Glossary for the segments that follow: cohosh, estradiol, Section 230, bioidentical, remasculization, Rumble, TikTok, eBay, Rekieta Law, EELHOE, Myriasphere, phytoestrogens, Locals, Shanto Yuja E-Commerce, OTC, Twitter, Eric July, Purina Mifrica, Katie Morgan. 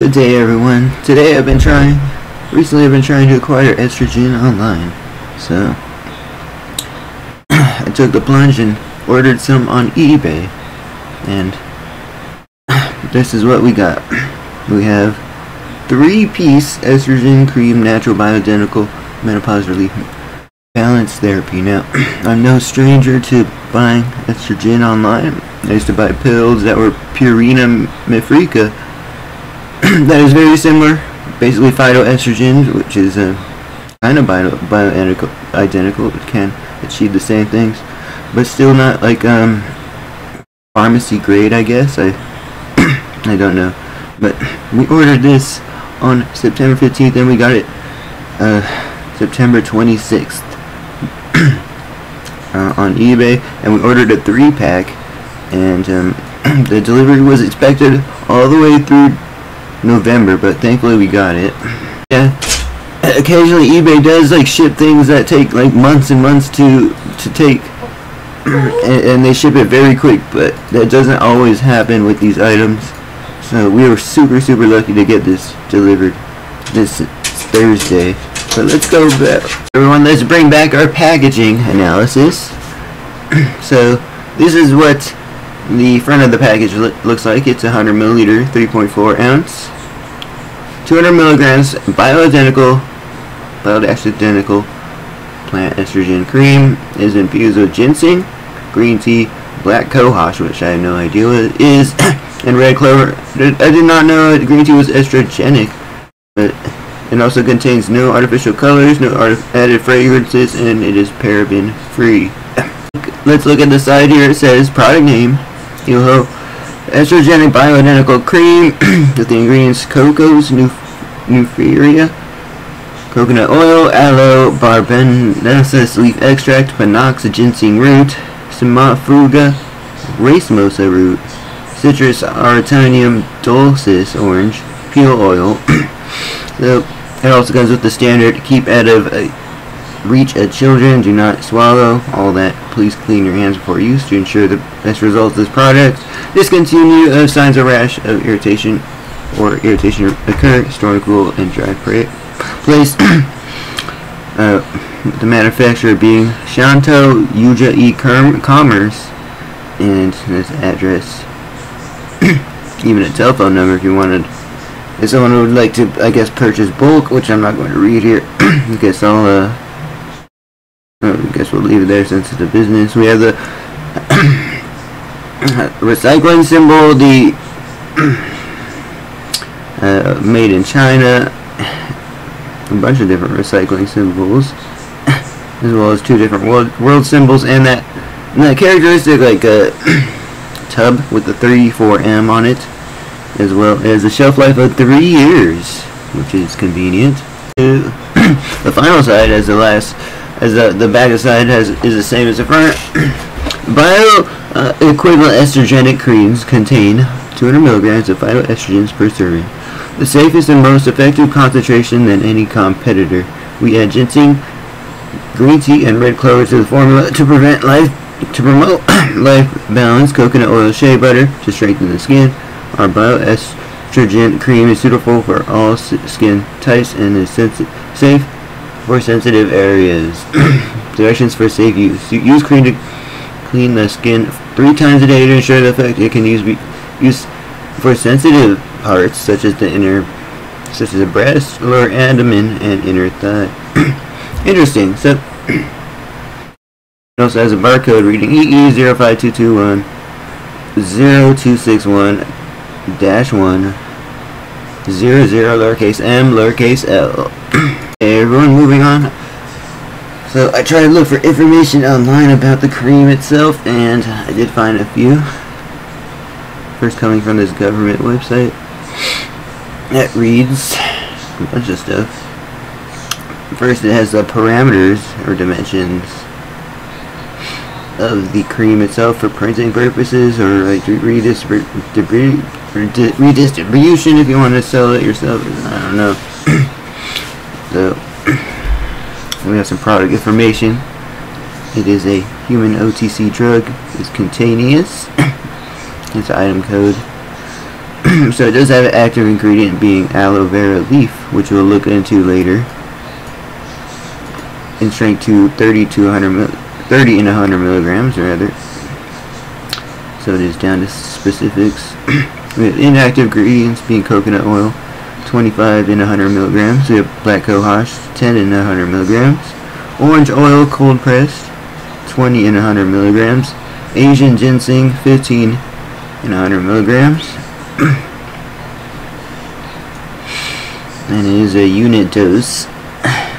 Good day everyone. Today I've been trying to acquire estrogen online. So I took the plunge and ordered some on eBay, and this is what we got. We have 3-piece estrogen cream, natural, bioidentical, menopause relief, balance therapy. Now I'm no stranger to buying estrogen online. I used to buy pills that were Purina Mifrica. That is very similar, basically phytoestrogens, which is kind of bioidentical. It can achieve the same things, but still not like pharmacy grade, I guess. I don't know. But we ordered this on September 15th, and we got it September 26th on eBay, and we ordered a 3-pack, and the delivery was expected all the way through November, but thankfully we got it. Yeah, occasionally eBay does like ship things that take like months and months to take, and they ship it very quick, but that doesn't always happen with these items. So we were super lucky to get this delivered this Thursday. But let's go back, everyone, let's bring back our packaging analysis. So this is what the front of the package looks like. It's 100 milliliter, 3.4 ounce, 200 milligrams bioidentical plant estrogen cream is infused with ginseng, green tea, black cohosh, which I have no idea what it is, and red clover. I did not know that green tea was estrogenic, but it also contains no artificial colors, no added fragrances, and it is paraben free. Let's look at the side here. It says product name, EELHOE estrogenic bioidentical cream with the ingredients cocoa, nufaria, coconut oil, aloe, barbenensis leaf extract, panox, ginseng root, samphruga, racemosa root, citrus aritanium dulcis, orange peel oil. So it also comes with the standard keep out of reach at children, do not swallow, all that. Please clean your hands before use to ensure the best results of this product. Discontinue if signs of rash of irritation or irritation occur. Store in cool and dry place. The manufacturer being Shanto Yuja E-Commerce, and this address, even a telephone number if you wanted. If someone would like to, I guess, purchase bulk, which I'm not going to read here. I guess I'll I guess we'll leave it there since it's a business. We have the recycling symbol, the made in China, a bunch of different recycling symbols, as well as 2 different world symbols, and that characteristic like a tub with the 34M on it, as well as a shelf life of 3 years, which is convenient. The final side has the last. As the back side is the same as the front. Bioequivalent estrogenic creams contain 200 milligrams of phytoestrogens per serving, the safest and most effective concentration than any competitor. We add ginseng, green tea, and red clover to the formula to promote life balance. Coconut oil, shea butter to strengthen the skin. Our bioestrogen cream is suitable for all skin types and is safe for sensitive areas. Directions for safe use. Use cream to clean the skin 3 times a day to ensure the effect. It can be used for sensitive parts such as the breast, lower abdomen, and inner thigh. Interesting. So it also has a barcode reading EE 05221 0261-1 00m L. Hey everyone, moving on. So I tried to look for information online about the cream itself, and I did find a few. First, coming from this government website that reads a bunch of stuff. First, it has the parameters or dimensions of the cream itself for printing purposes, or like redistribution if you want to sell it yourself. I don't know. So we have some product information. It is a human OTC drug. It's contagious. It's item code. So it does have an active ingredient being aloe vera leaf, which we'll look into later, and strength to 30 and 100 milligrams rather. So it is down to specifics. With inactive ingredients being coconut oil, 25 and 100 milligrams. We have black cohosh, 10 and 100 milligrams. Orange oil, cold pressed, 20 and 100 milligrams. Asian ginseng, 15 and 100 milligrams. And it is a unit dose that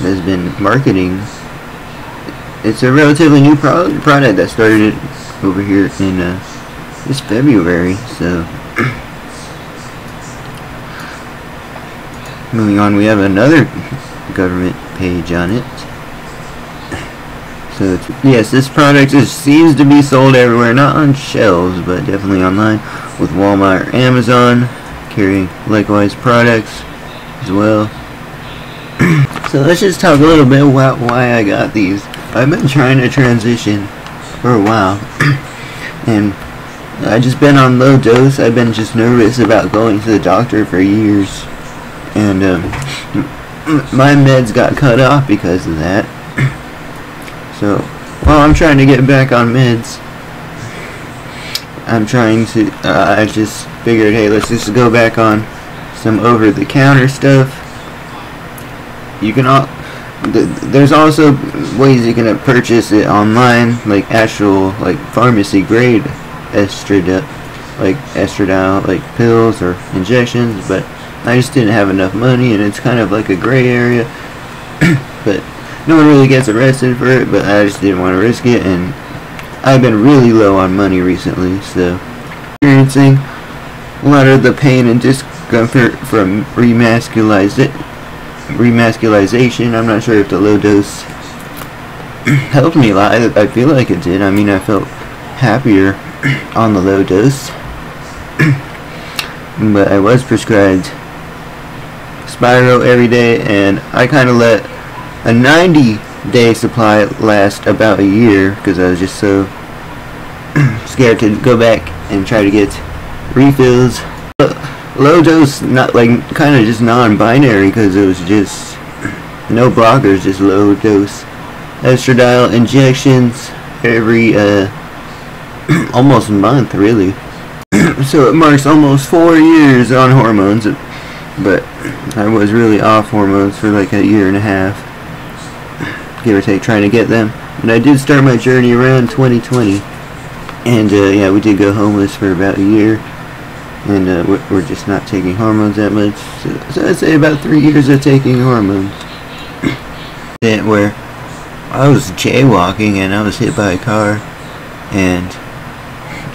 has been marketing. It's a relatively new product that started it over here in this February. So moving on, we have another government page on it. So it's, yes, this product seems to be sold everywhere, not on shelves, but definitely online, with Walmart or Amazon carrying likewise products as well. So let's just talk a little bit about why I got these. I've been trying to transition for a while, and I've just been on low dose. I've been just nervous about going to the doctor for years, and my meds got cut off because of that. So, while I'm trying to get back on meds, I just figured, hey, let's just go back on some over-the-counter stuff. You can, there's also ways you can purchase it online, like actual, like pharmacy-grade estradiol, like pills or injections, but I just didn't have enough money, and it's kind of like a gray area, but no one really gets arrested for it, but I just didn't want to risk it, and I've been really low on money recently, so experiencing a lot of the pain and discomfort from remasculization. I'm not sure if the low dose helped me a lot. I feel like it did. I mean, I felt happier on the low dose, but I was prescribed Spiro every day, and I kind of let a 90-day supply lasts about a year because I was just so scared to go back and try to get refills. But low dose, not like kind of just non-binary because it was just no blockers, just low dose estradiol injections every almost month, really. So it marks almost 4 years on hormones, but I was really off hormones for like a year and a half, give or take, trying to get them. And I did start my journey around 2020, and yeah, we did go homeless for about a year, and we're just not taking hormones that much, so I'd say about 3 years of taking hormones. Where I was jaywalking and I was hit by a car, and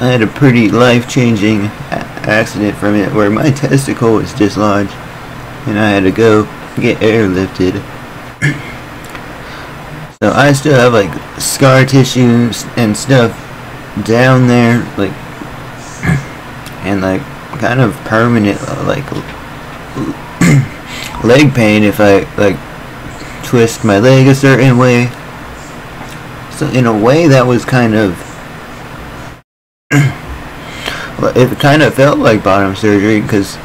I had a pretty life-changing accident from it, where my testicle was dislodged and I had to go get airlifted. So I still have like scar tissue and stuff down there, like, and like kind of permanent like leg pain if I like twist my leg a certain way. So in a way that was kind of it kind of felt like bottom surgery, because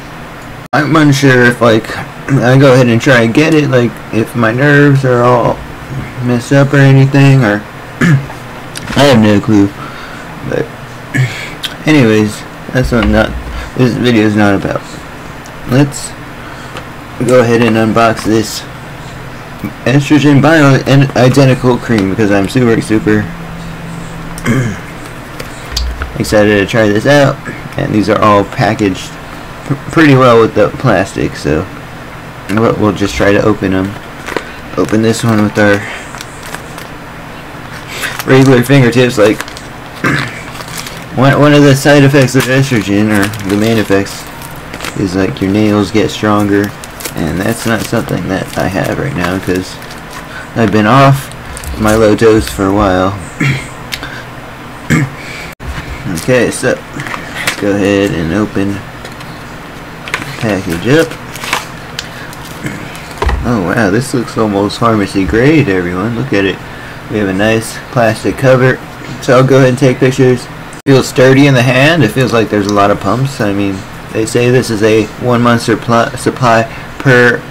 I'm unsure if like I go ahead and try and get it, like if my nerves are all messed up or anything, or I have no clue. But anyways, that's what this video is not about. Let's go ahead and unbox this estrogen bioidentical cream, because I'm super excited to try this out. And these are all packaged pretty well with the plastic, so we'll just try to open them. Open this one with our regular fingertips. Like one of the side effects of estrogen, or the main effects, is like your nails get stronger, and that's not something that I have right now because I've been off my low dose for a while. Okay, so let's go ahead and open the package up. Oh wow, this looks almost pharmacy grade, everyone. Look at it. We have a nice plastic cover. So I'll go ahead and take pictures Feels sturdy in the hand. It feels like there's a lot of pumps. I mean, they say this is a 1 month supply per.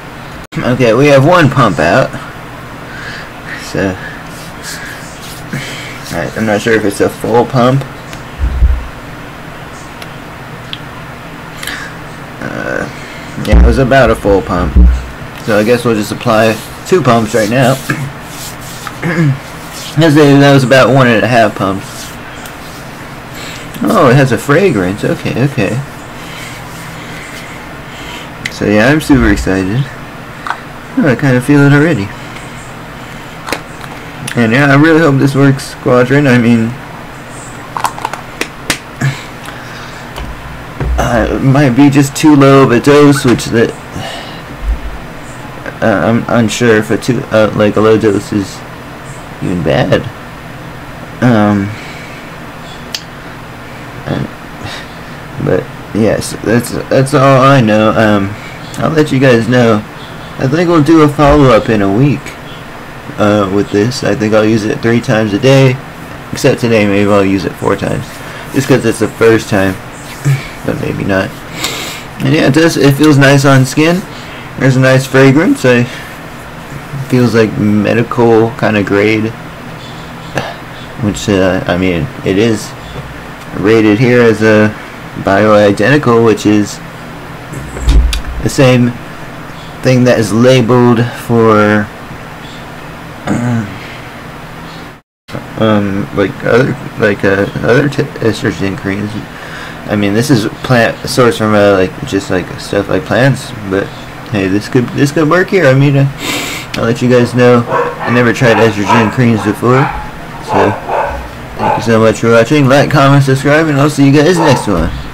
Okay, we have one pump out. So, alright, I'm not sure if it's a full pump. Yeah, it was about a full pump. So I guess we'll just apply two pumps right now. I'd say that was about 1.5 pumps. Oh, it has a fragrance. Okay, okay. So yeah, I'm super excited. Oh, I kind of feel it already. And yeah, I really hope this works, Squadron. I mean, it might be just too low of a dose, which that I'm unsure if like a low dose is even bad. But yes, that's all I know. I'll let you guys know. I think we'll do a follow-up in a week with this. I think I'll use it 3 times a day, except today. Maybe I'll use it 4 times, just because it's the first time. But maybe not. And yeah, it does. It feels nice on skin. There's a nice fragrance. It feels like medical kind of grade, which I mean, it is rated here as a bioidentical, which is the same thing that is labeled for other estrogen creams. I mean, this is plant sourced from stuff like plants, but hey, this could work here. I mean, I'll let you guys know. I never tried estrogen creams before, so thank you so much for watching. Like, comment, subscribe, and I'll see you guys next one.